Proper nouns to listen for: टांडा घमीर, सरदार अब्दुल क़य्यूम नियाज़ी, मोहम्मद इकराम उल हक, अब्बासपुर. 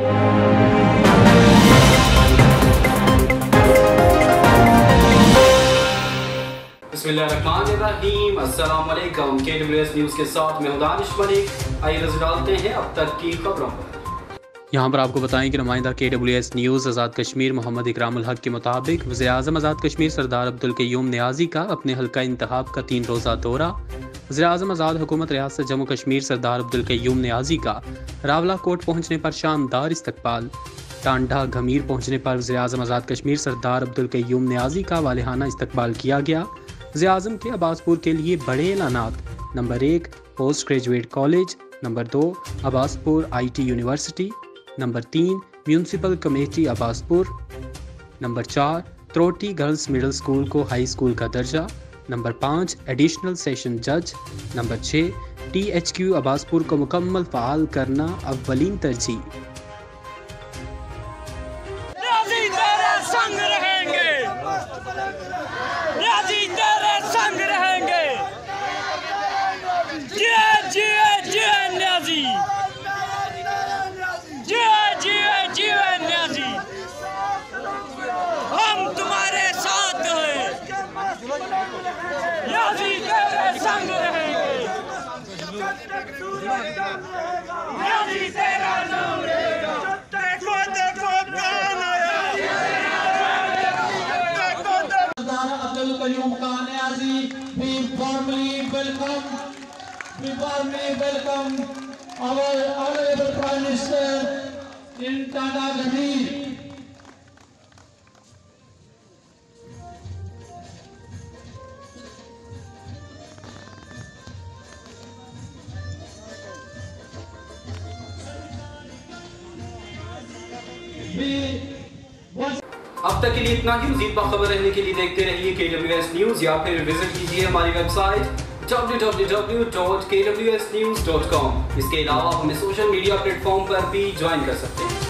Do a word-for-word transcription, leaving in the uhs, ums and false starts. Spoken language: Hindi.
बिस्मिल्लाहिर्रहमानिर्रहीम, अस्सलामुअलैकुम। के डब्ल्यू एस न्यूज़ के साथ मैं हूं दानिश मलिक। आइए नजर डालते हैं अब तक की खबरों पर। यहाँ पर आपको बताएं कि नुमाइंदा K W S news Azad Kashmir मोहम्मद इकराम उल हक के मुताबिक वज़ीर आज़म आज़ाद कश्मीर सरदार अब्दुल क़य्यूम नियाज़ी का अपने हल्का इंतखाब का तीन रोज़ा दौरा। वज़ीर आज़म आज़ाद हुकूमत रियासत जम्मू कश्मीर सरदार अब्दुल क़य्यूम नियाज़ी का रावला कोट पहुँचने पर शानदार इस्तकबाल। टांडा घमीर पहुँचने पर वज़ीर आज़म आज़ाद कश्मीर सरदार अब्दुल क़य्यूम नियाज़ी का वालिहाना इस्तकबाल किया गया। वज़ीर आज़म के अब्बासपुर के लिए बड़े ऐलानात। नंबर एक, पोस्ट ग्रेजुएट कॉलेज। नंबर दो, अब्बासपुर I T university. Number तीन, म्यूनसिपल कमेटी अब्बासपुर। नंबर चार, त्रोटी गर्ल्स मिडिल स्कूल को हाई स्कूल का दर्जा। नंबर पाँच, एडिशनल सेशन जज। नंबर छः, टी एच क्यू अब्बासपुर को मुकम्मल फ़ाल करना अव्वलीन तरजीह। टांडा घमीर अब तक के लिए इतना ही। मजीद बाखबर रहने के लिए देखते रहिए के डब्ल्यू एस न्यूज़ या फिर विजिट कीजिए हमारी website W W W dot K W S news dot com. इसके अलावा हमें सोशल मीडिया प्लेटफॉर्म पर भी ज्वाइन कर सकते हैं।